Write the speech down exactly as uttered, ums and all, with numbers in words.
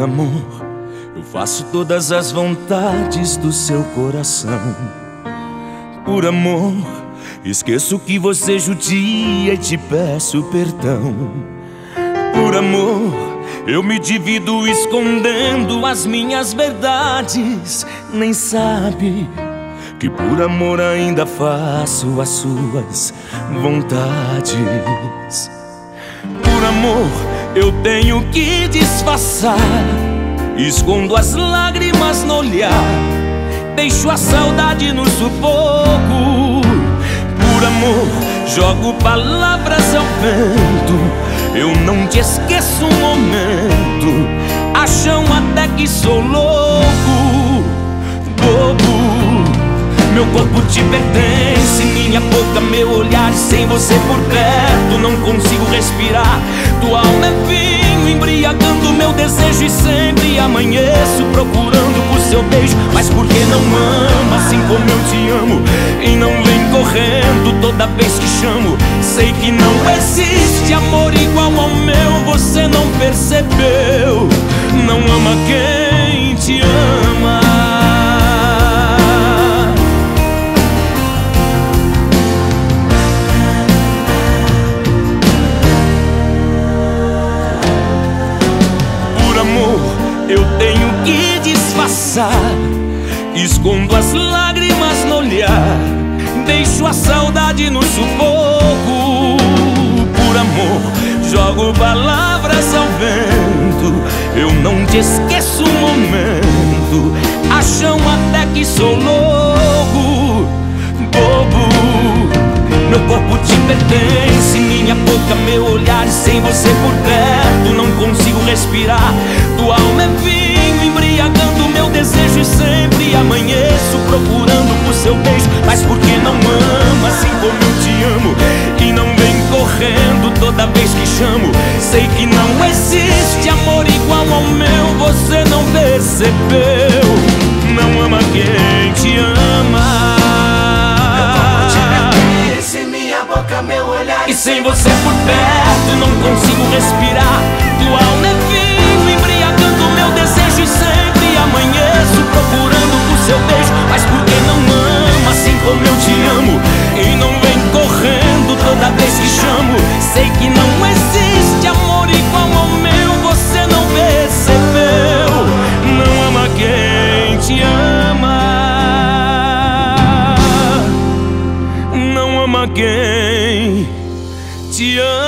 por amor, eu faço todas as vontades do seu coração. Por amor, esqueço que você judia e te peço perdão. Por amor, eu me divido escondendo as minhas verdades. Nem sabe que por amor ainda faço as suas vontades. Por amor, eu tenho que disfarçar, escondo as lágrimas no olhar, deixo a saudade no sufoco. Por amor, jogo palavras ao vento, eu não te esqueço um momento, acham até que sou louco, bobo. Meu corpo te pertence, minha boca, meu olhar, sem você por perto não consigo respirar. Tua alma é vinho, embriagando meu desejo, e sempre amanheço procurando por seu beijo. Mas por que não ama assim como eu te amo? E não vem correndo toda vez que chamo. Sei que não existe amor igual ao meu, você não percebeu. Não ama quem te ama. Eu tenho que disfarçar, escondo as lágrimas no olhar, deixo a saudade no sufoco. Por amor, jogo palavras ao vento, eu não te esqueço um momento, acham até que sou louco, bobo. Meu corpo te pertence, minha boca, meu olhar, e sem você por perto não consigo respirar. Tua alma é vinho, embriagando meu desejo, e sempre amanheço procurando por seu beijo. Mas por que não ama assim como eu te amo? E não vem correndo toda vez que chamo. Sei que não existe amor igual ao meu, você não percebeu. Não ama quem te ama. Meu olhar, e sem você por perto não consigo respirar. Tua alma é vinho, embriagando meu desejo, e sempre amanheço procurando por seu beijo. Mas por que não ama assim como eu te amo? E não vem correndo toda vez que chamo. Sei que não existe amor igual ao meu, você não percebeu. Não ama quem te ama. Não ama quem te amo.